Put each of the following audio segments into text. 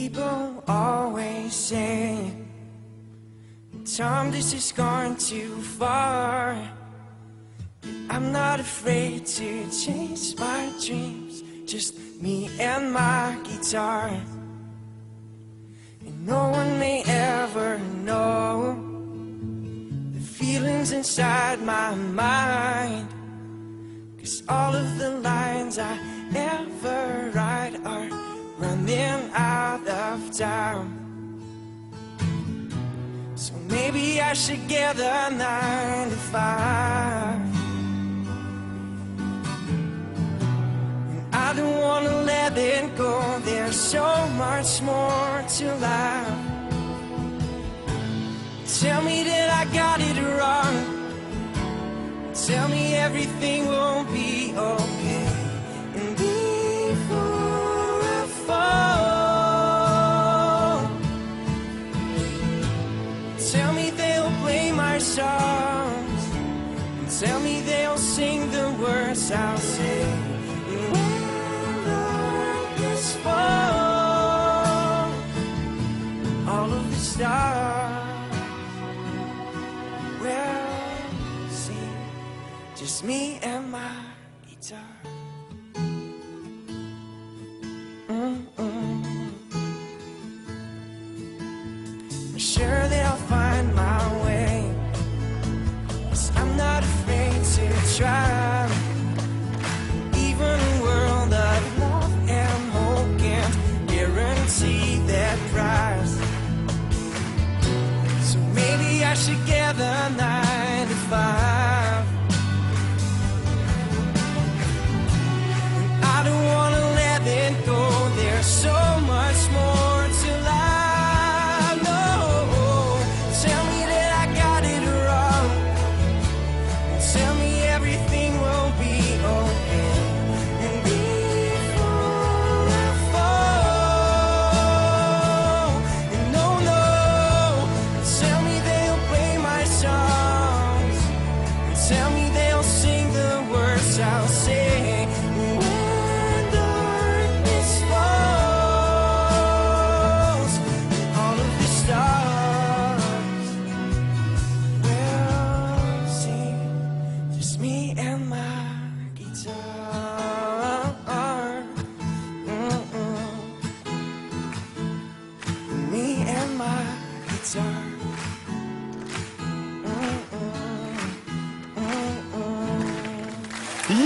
People always say, Tom, this has gone too far. I'm not afraid to chase my dreams, just me and my guitar. And no one may ever know the feelings inside my mind, 'cause all of the lines I ever write are running out of time. So maybe I should get a 9-to-5. And I don't wanna let it go, there's so much more to life. Tell me that I got it wrong, tell me everything won't be okay, and before I fall, tell me they'll play my songs, and tell me they'll sing the words I'll say. And when the darkness falls, all of the stars will see, just me and my guitar. I'm sure that I'll find my way, 'cause I'm not afraid to try. Even a world of love and hope can't guarantee that prize. So maybe I should get a 9-to-5. And I don't wanna let it go, there's so much more to life.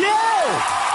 Yeah!